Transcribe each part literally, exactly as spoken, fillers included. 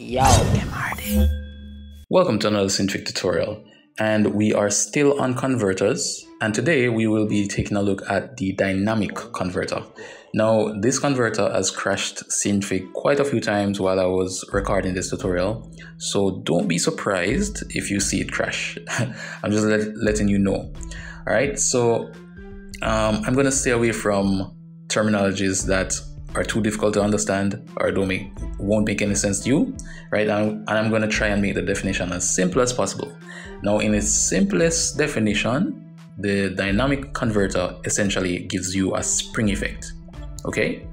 Yo, Khemardi. Welcome to another Synfig tutorial, and we are still on converters, and today we will be taking a look at the dynamic converter. Now, this converter has crashed Synfig quite a few times while I was recording this tutorial, so don't be surprised if you see it crash. I'm just let, letting you know. Alright, so um, I'm going to stay away from terminologies that are too difficult to understand or don't make won't make any sense to you, right? And, and I'm going to try and make the definition as simple as possible. Now, in its simplest definition, the dynamic converter essentially gives you a spring effect. Okay,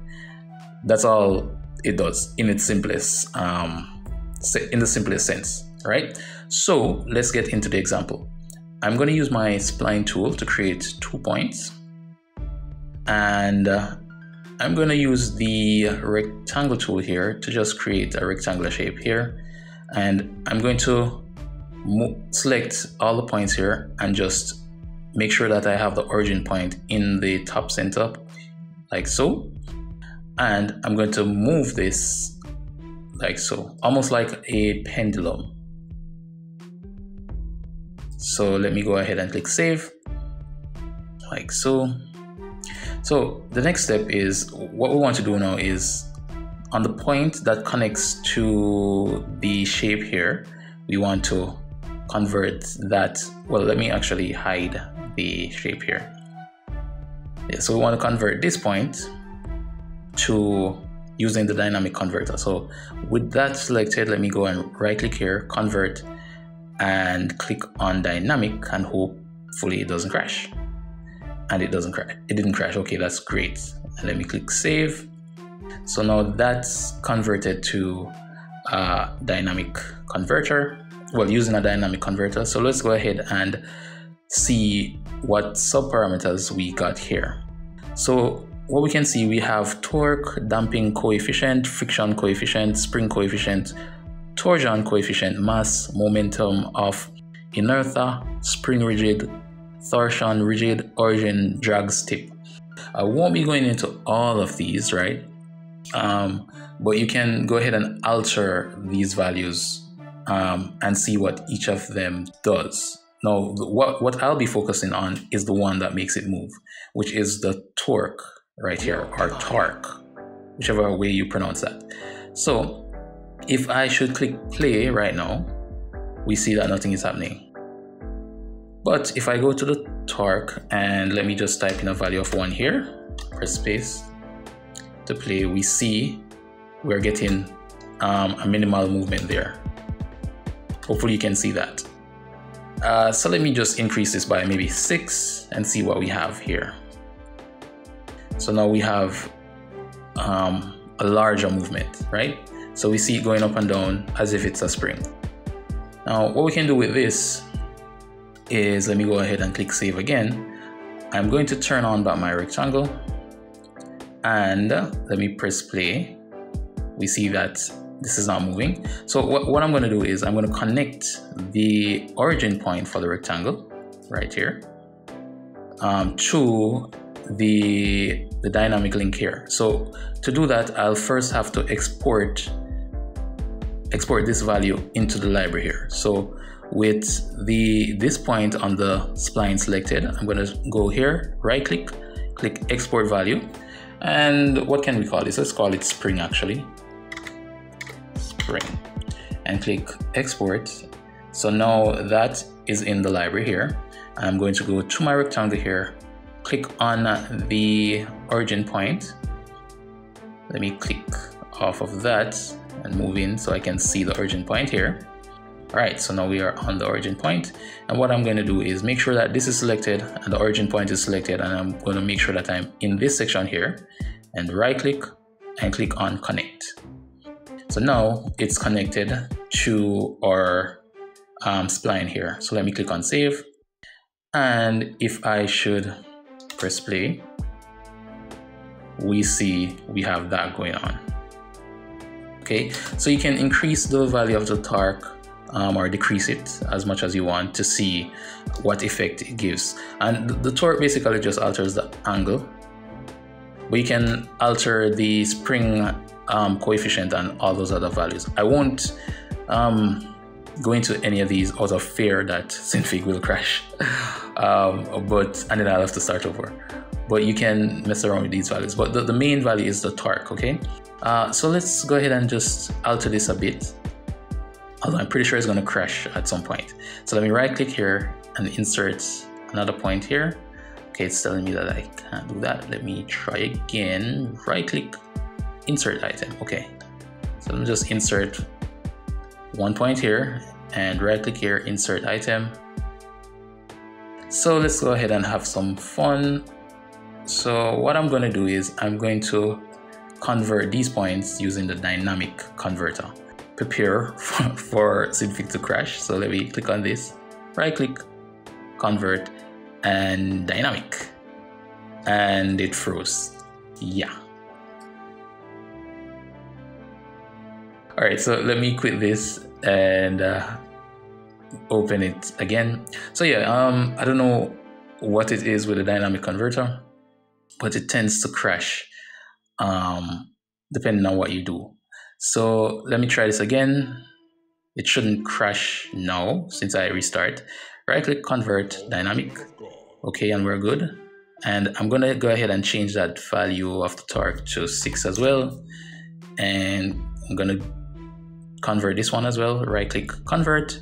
that's all it does in its simplest um in the simplest sense, right? So let's get into the example. I'm going to use my spline tool to create two points, and uh, I'm going to use the rectangle tool here to just create a rectangular shape here, and I'm going to select all the points here and just make sure that I have the origin point in the top center like so, and I'm going to move this like so, almost like a pendulum. So let me go ahead and click save like so. So the next step is, what we want to do now is, on the point that connects to the shape here, we want to convert that. Well, let me actually hide the shape here. Yeah, so we want to convert this point to using the dynamic converter. So with that selected, let me go and right click here, convert, and click on dynamic, and hopefully it doesn't crash. And it doesn't crash. It didn't crash. Okay, that's great. And let me click save. So now that's converted to a dynamic converter. Well, using a dynamic converter. So let's go ahead and see what subparameters we got here. So what we can see, we have torque, damping coefficient, friction coefficient, spring coefficient, torsion coefficient, mass, momentum of inertia, spring rigid, torsion rigid, origin drags tip. I won't be going into all of these, right? Um, but you can go ahead and alter these values um, and see what each of them does. Now, what, what I'll be focusing on is the one that makes it move, which is the torque right here, or torque, whichever way you pronounce that. So if I should click play right now, we see that nothing is happening. But if I go to the torque and let me just type in a value of one here, press space to play, we see we're getting um, a minimal movement there. Hopefully you can see that. Uh, so let me just increase this by maybe six and see what we have here. So now we have um, a larger movement, right? So we see it going up and down as if it's a spring. Now, what we can do with this is, let me go ahead and click save again. I'm going to turn on back my rectangle, and let me press play. We see that this is not moving. So what, what I'm going to do is I'm going to connect the origin point for the rectangle right here um, to the, the dynamic link here. So to do that, I'll first have to export export this value into the library here. So with the this point on the spline selected, I'm going to go here, right click, click export value, and what can we call this? Let's call it spring, actually, spring, and click export. So now that is in the library here. I'm going to go to my rectangle here, click on the origin point, let me click off of that and move in so I can see the origin point here. All right, so now we are on the origin point, and what I'm going to do is make sure that this is selected and the origin point is selected, and I'm going to make sure that I'm in this section here, and right click and click on connect. So now it's connected to our um, spline here. So let me click on save, and if I should press play, we see we have that going on. Okay, so you can increase the value of the torque Um, or decrease it as much as you want to see what effect it gives. And the torque basically just alters the angle, but you can alter the spring um, coefficient and all those other values. I won't um, go into any of these out of fear that Synfig will crash, um, but and then I'll have to start over. But you can mess around with these values. But the, the main value is the torque, okay? Uh, so let's go ahead and just alter this a bit. Although I'm pretty sure it's gonna crash at some point. So let me right click here and insert another point here. Okay, it's telling me that I can't do that. Let me try again. Right click, insert item, okay. So let me just insert one point here and right click here, insert item. So let's go ahead and have some fun. So what I'm going to do is I'm going to convert these points using the dynamic converter. Prepare for, for Synfig to crash. So let me click on this, right click, convert, and dynamic. And it froze. Yeah. All right, so let me quit this and uh, open it again. So yeah, um, I don't know what it is with the dynamic converter, but it tends to crash um, depending on what you do. So let me try this again. It shouldn't crash now since I restart. Right click, convert, dynamic. Okay, and we're good. And I'm gonna go ahead and change that value of the torque to six as well. And I'm gonna convert this one as well. Right click, convert,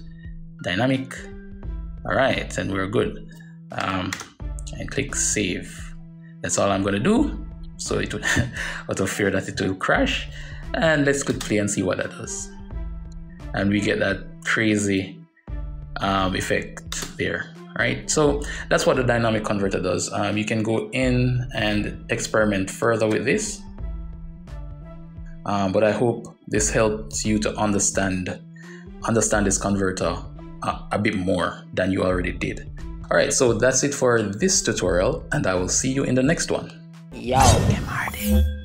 dynamic. All right, and we're good. Um, and click save. That's all I'm gonna do. So it will, out of fear that it will crash. And let's click play and see what that does. And we get that crazy um, effect there, right? So that's what the dynamic converter does. Um, you can go in and experiment further with this. Um, but I hope this helps you to understand, understand this converter a, a bit more than you already did. All right, so that's it for this tutorial, and I will see you in the next one. Yo, Khemardi.